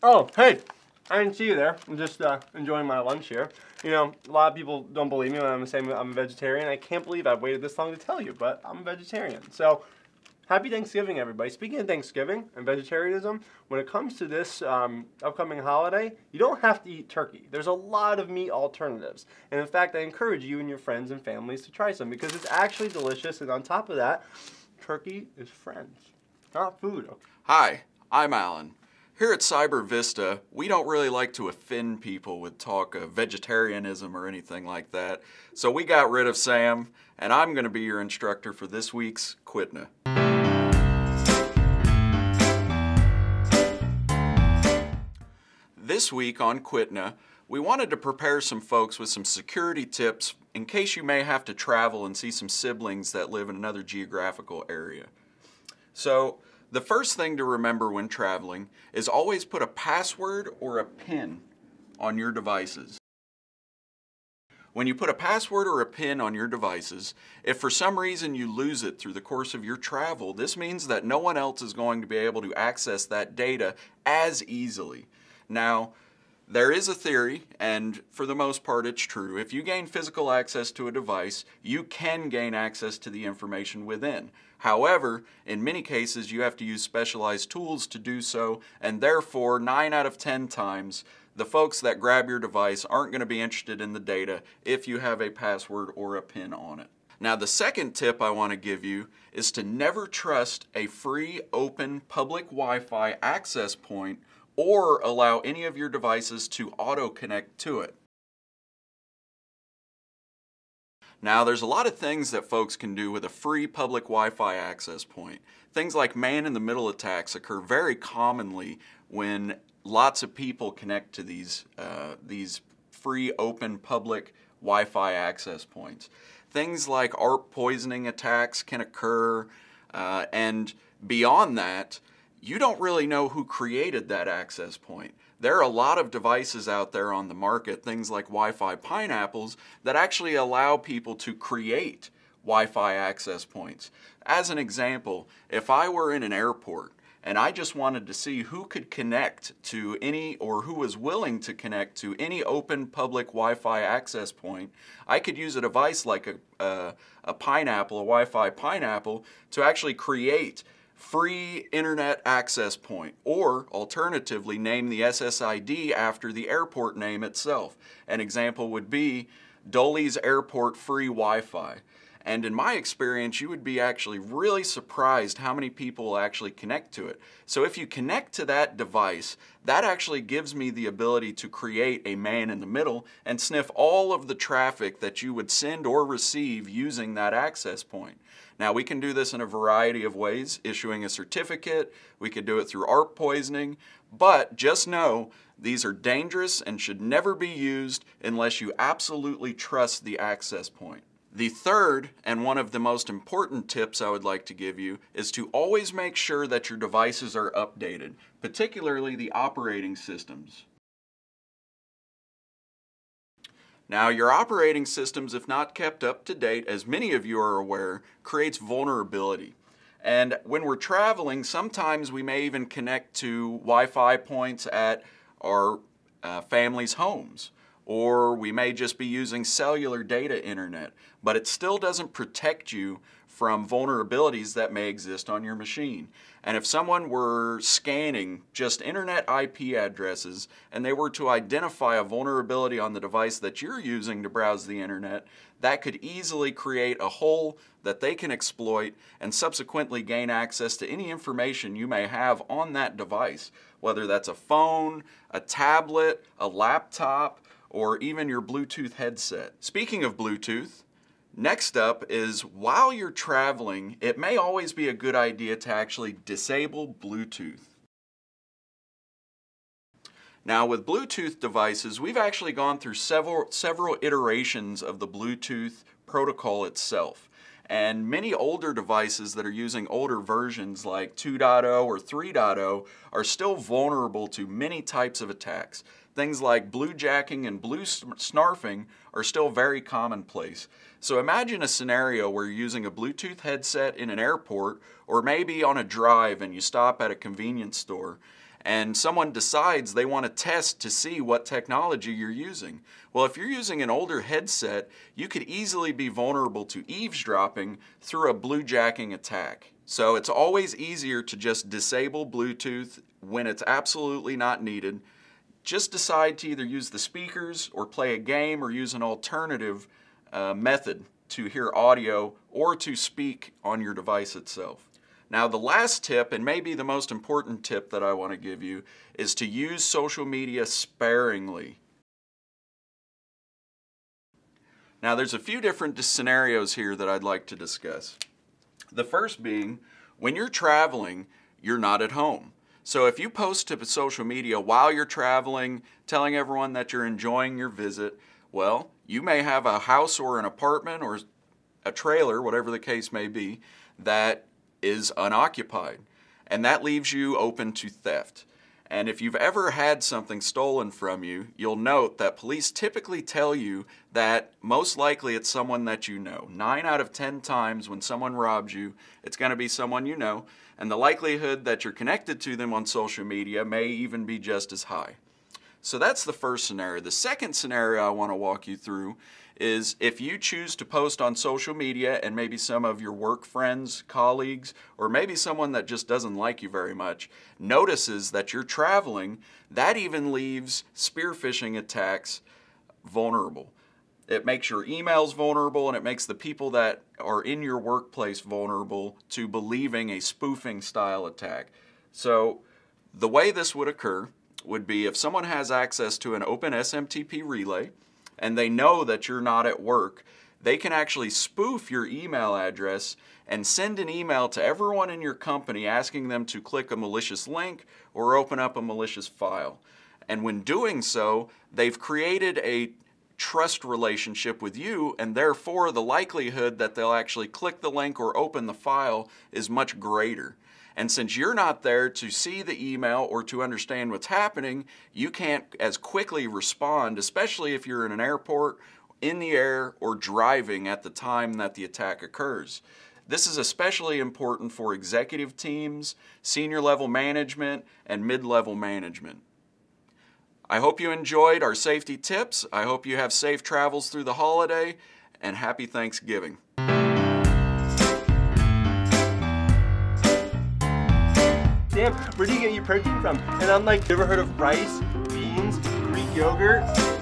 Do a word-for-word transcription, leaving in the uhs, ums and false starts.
Oh, hey, I didn't see you there. I'm just uh, enjoying my lunch here. You know, a lot of people don't believe me when I'm saying I'm a vegetarian. I can't believe I've waited this long to tell you, but I'm a vegetarian. So, happy Thanksgiving, everybody. Speaking of Thanksgiving and vegetarianism, when it comes to this um, upcoming holiday, you don't have to eat turkey. There's a lot of meat alternatives. And in fact, I encourage you and your friends and families to try some because it's actually delicious. And on top of that, turkey is friends, not food. Hi, I'm Alan. Here at Cyber Vista, we don't really like to offend people with talk of vegetarianism or anything like that. So we got rid of Sam, and I'm going to be your instructor for this week's Quitna. This week on Quitna, we wanted to prepare some folks with some security tips in case you may have to travel and see some siblings that live in another geographical area. So, the first thing to remember when traveling is always put a password or a PIN on your devices. When you put a password or a PIN on your devices, if for some reason you lose it through the course of your travel, this means that no one else is going to be able to access that data as easily. Now, there is a theory, and for the most part it's true, if you gain physical access to a device, you can gain access to the information within. However, in many cases you have to use specialized tools to do so, and therefore nine out of ten times the folks that grab your device aren't going to be interested in the data if you have a password or a PIN on it. Now, the second tip I want to give you is to never trust a free, open, public Wi-Fi access point or allow any of your devices to auto-connect to it. Now, there's a lot of things that folks can do with a free public Wi-Fi access point. Things like man-in-the-middle attacks occur very commonly when lots of people connect to these, uh, these free, open, public Wi-Fi access points. Things like A R P poisoning attacks can occur, uh, and beyond that, you don't really know who created that access point. There are a lot of devices out there on the market, things like Wi-Fi pineapples, that actually allow people to create Wi-Fi access points. As an example, if I were in an airport and I just wanted to see who could connect to any, or who was willing to connect to any open public Wi-Fi access point, I could use a device like a, a, a pineapple, a Wi-Fi pineapple, to actually create free internet access point, or alternatively name the S S I D after the airport name itself. An example would be Dulles Airport free Wi-Fi. And in my experience, you would be actually really surprised how many people actually connect to it. So if you connect to that device, that actually gives me the ability to create a man in the middle and sniff all of the traffic that you would send or receive using that access point. Now, we can do this in a variety of ways, issuing a certificate, we could do it through A R P poisoning, but just know these are dangerous and should never be used unless you absolutely trust the access point. The third, and one of the most important tips I would like to give you, is to always make sure that your devices are updated, particularly the operating systems. Now, your operating systems, if not kept up to date, as many of you are aware, creates vulnerability. And when we're traveling, sometimes we may even connect to Wi-Fi points at our uh, family's homes. Or we may just be using cellular data internet, but it still doesn't protect you from vulnerabilities that may exist on your machine. And if someone were scanning just internet I P addresses and they were to identify a vulnerability on the device that you're using to browse the internet, that could easily create a hole that they can exploit and subsequently gain access to any information you may have on that device, whether that's a phone, a tablet, a laptop, or even your Bluetooth headset. Speaking of Bluetooth, next up is while you're traveling, it may always be a good idea to actually disable Bluetooth. Now, with Bluetooth devices, we've actually gone through several, several iterations of the Bluetooth protocol itself. And many older devices that are using older versions like two point oh or three point oh are still vulnerable to many types of attacks. Things like bluejacking and blue snarfing are still very commonplace. So imagine a scenario where you're using a Bluetooth headset in an airport, or maybe on a drive and you stop at a convenience store, and someone decides they want to test to see what technology you're using. Well, if you're using an older headset, you could easily be vulnerable to eavesdropping through a bluejacking attack. So it's always easier to just disable Bluetooth when it's absolutely not needed. Just decide to either use the speakers or play a game or use an alternative uh, method to hear audio or to speak on your device itself. Now the last tip, and maybe the most important tip that I want to give you, is to use social media sparingly. Now there's a few different scenarios here that I'd like to discuss. The first being, when you're traveling, you're not at home. So if you post to social media while you're traveling, telling everyone that you're enjoying your visit, well, you may have a house or an apartment or a trailer, whatever the case may be, that is unoccupied, and that leaves you open to theft. And if you've ever had something stolen from you, you'll note that police typically tell you that most likely it's someone that you know. Nine out of ten times when someone robs you, it's going to be someone you know, and the likelihood that you're connected to them on social media may even be just as high. So that's the first scenario. The second scenario I want to walk you through is if you choose to post on social media and maybe some of your work friends, colleagues, or maybe someone that just doesn't like you very much notices that you're traveling, that even leaves spear phishing attacks vulnerable. It makes your emails vulnerable, and it makes the people that are in your workplace vulnerable to believing a spoofing style attack. So the way this would occur would be if someone has access to an open S M T P relay and they know that you're not at work, they can actually spoof your email address and send an email to everyone in your company asking them to click a malicious link or open up a malicious file. And when doing so, they've created a trust relationship with you, and therefore the likelihood that they'll actually click the link or open the file is much greater. And since you're not there to see the email or to understand what's happening, you can't as quickly respond, especially if you're in an airport, in the air, or driving at the time that the attack occurs. This is especially important for executive teams, senior level management, and mid-level management. I hope you enjoyed our safety tips. I hope you have safe travels through the holiday, and happy Thanksgiving. Where do you get your protein from? And I'm like, you ever heard of rice, beans, Greek yogurt?